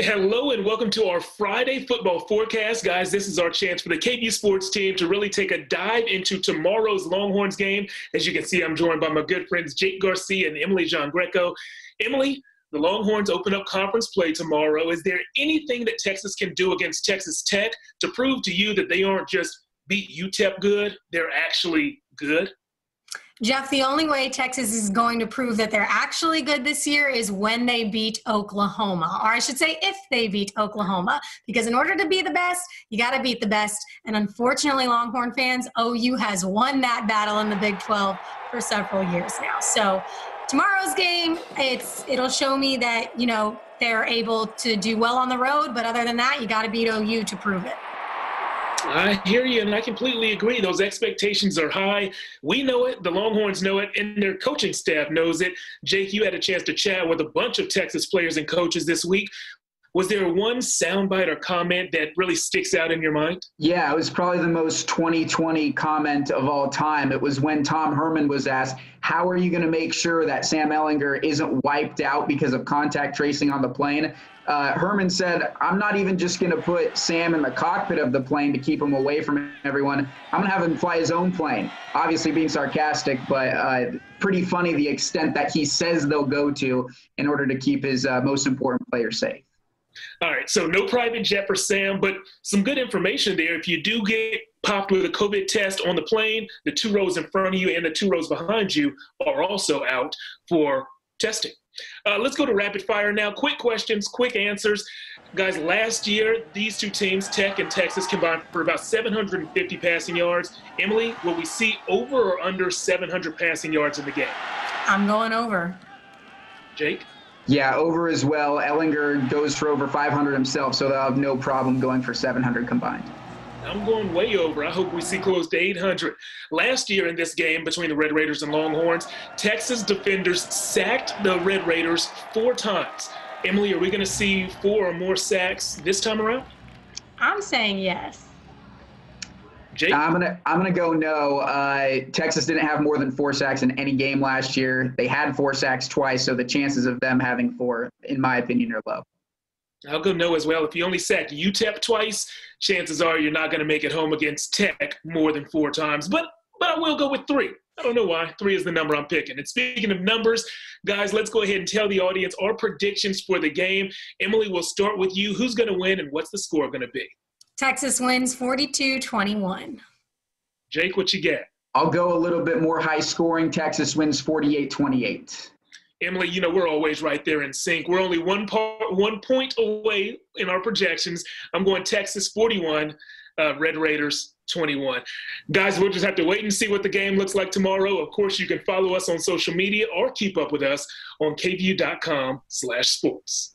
Hello and welcome to our Friday football forecast. Guys, this is our chance for the KU sports team to really take a dive into tomorrow's Longhorns game. As you can see, I'm joined by my good friends Jake Garcia and Emily Jean Greco. Emily, the Longhorns open up conference play tomorrow. Is there anything that Texas can do against Texas Tech to prove to you that they aren't just beat UTEP good, they're actually good? Jeff, the only way Texas is going to prove that they're actually good this year is when they beat Oklahoma, or I should say if they beat Oklahoma, because in order to be the best, you got to beat the best. And unfortunately, Longhorn fans, OU has won that battle in the Big 12 for several years now. So tomorrow's game, it'll show me that, you know, they're able to do well on the road. But other than that, you got to beat OU to prove it. I hear you, and I completely agree. Those expectations are high. We know it, the Longhorns know it, and their coaching staff knows it. Jake, you had a chance to chat with a bunch of Texas players and coaches this week. Was there one soundbite or comment that really sticks out in your mind? Yeah, it was probably the most 2020 comment of all time. It was when Tom Herman was asked, how are you going to make sure that Sam Ellinger isn't wiped out because of contact tracing on the plane? Herman said, I'm not even just going to put Sam in the cockpit of the plane to keep him away from everyone. I'm going to have him fly his own plane. Obviously being sarcastic, but pretty funny the extent that he says they'll go to in order to keep his most important player safe. All right, so no private jet for Sam, but some good information there. If you do get popped with a COVID test on the plane, the 2 rows in front of you and the 2 rows behind you are also out for testing. Let's go to rapid fire now. Quick questions, quick answers. Guys, last year, these two teams, Tech and Texas, combined for about 750 passing yards. Emily, will we see over or under 700 passing yards in the game? I'm going over. Jake? Yeah, over as well. Ellinger goes for over 500 himself, so they'll have no problem going for 700 combined. I'm going way over. I hope we see close to 800. Last year in this game between the Red Raiders and Longhorns, Texas defenders sacked the Red Raiders 4 times. Emily, are we going to see 4 or more sacks this time around? I'm saying yes. Jake? I'm gonna go no. Texas didn't have more than 4 sacks in any game last year. They had 4 sacks twice, so the chances of them having 4, in my opinion, are low. I'll go no as well. If you only sack UTEP twice, chances are you're not going to make it home against Tech more than 4 times. But I will go with 3. I don't know why. 3 is the number I'm picking. And speaking of numbers, guys, let's go ahead and tell the audience our predictions for the game. Emily, we'll start with you. Who's going to win and what's the score going to be? Texas wins 42-21. Jake, what you got? I'll go a little bit more high scoring. Texas wins 48-28. Emily, you know, we're always right there in sync. We're only one point away in our projections. I'm going Texas 41, Red Raiders 21. Guys, we'll just have to wait and see what the game looks like tomorrow. Of course, you can follow us on social media or keep up with us on kvu.com/sports.